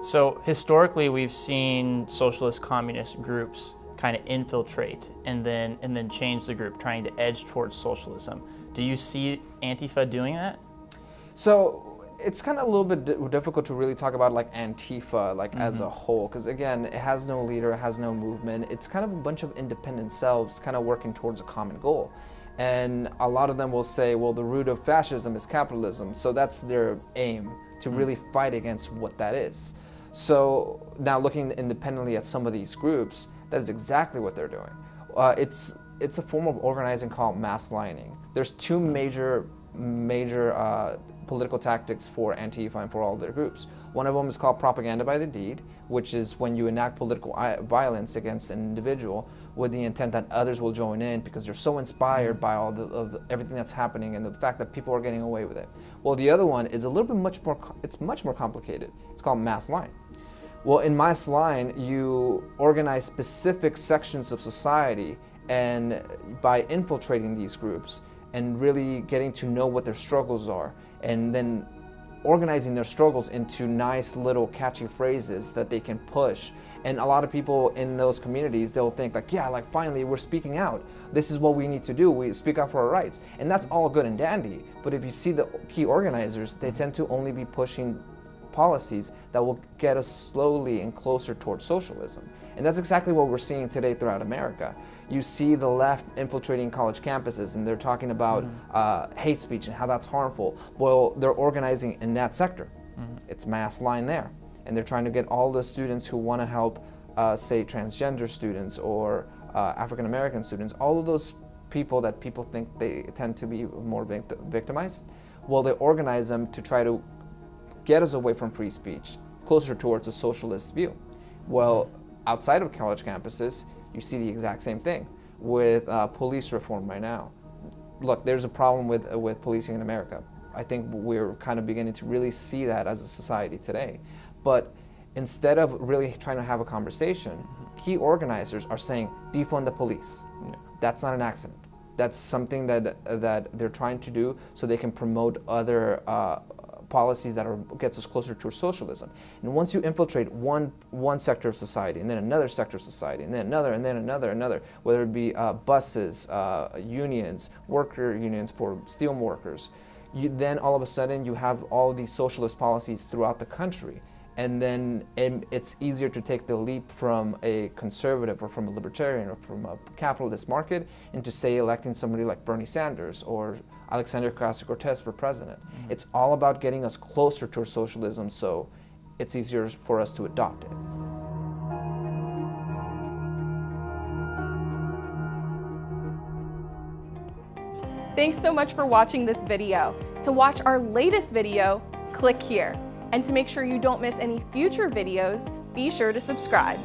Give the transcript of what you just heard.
So historically, we've seen socialist communist groups kind of infiltrate and then change the group, trying to edge towards socialism. Do you see Antifa doing that? So it's kind of a little bit difficult to really talk about like Antifa like as a whole, because again, it has no leader, it has no movement. It's kind of a bunch of independent selves kind of working towards a common goal. And a lot of them will say, well, the root of fascism is capitalism. So that's their aim, to really fight against what that is. So now looking independently at some of these groups, that is exactly what they're doing. It's a form of organizing called mass lioning. There's two major political tactics for Antifa and for all their groups. One of them is called propaganda by the deed, which is when you enact political violence against an individual with the intent that others will join in because they're so inspired by all everything that's happening and the fact that people are getting away with it. Well, the other one is a little bit much more complicated. It's called mass line. Well, in mass line, you organize specific sections of society, and by infiltrating these groups and really getting to know what their struggles are, and then organizing their struggles into nice little catchy phrases that they can push. And a lot of people in those communities, they'll think like, yeah, like finally we're speaking out. This is what we need to do. We speak out for our rights. And that's all good and dandy. But if you see the key organizers, they tend to only be pushing policies that will get us slowly and closer towards socialism. And that's exactly what we're seeing today throughout America. You see the left infiltrating college campuses, and they're talking about hate speech and how that's harmful. Well, they're organizing in that sector. It's mass line there. And they're trying to get all the students who want to help, say, transgender students or African-American students, all of those people that people think they tend to be more victimized. Well, they organize them to try to get us away from free speech, closer towards a socialist view. Well, outside of college campuses, you see the exact same thing with police reform right now. Look, there's a problem with policing in America. I think we're kind of beginning to really see that as a society today. But instead of really trying to have a conversation, key organizers are saying, defund the police. No. That's not an accident. That's something that they're trying to do so they can promote other policies that gets us closer to socialism. And once you infiltrate one sector of society, and then another sector of society, and then another, and then another, whether it be buses, unions, worker unions for steel workers, then all of a sudden you have all these socialist policies throughout the country. And then it's easier to take the leap from a conservative or from a libertarian or from a capitalist market into, say, electing somebody like Bernie Sanders or Alexandria Ocasio-Cortez for president. It's all about getting us closer to socialism, so it's easier for us to adopt it. Thanks so much for watching this video. To watch our latest video, click here. And to make sure you don't miss any future videos, be sure to subscribe.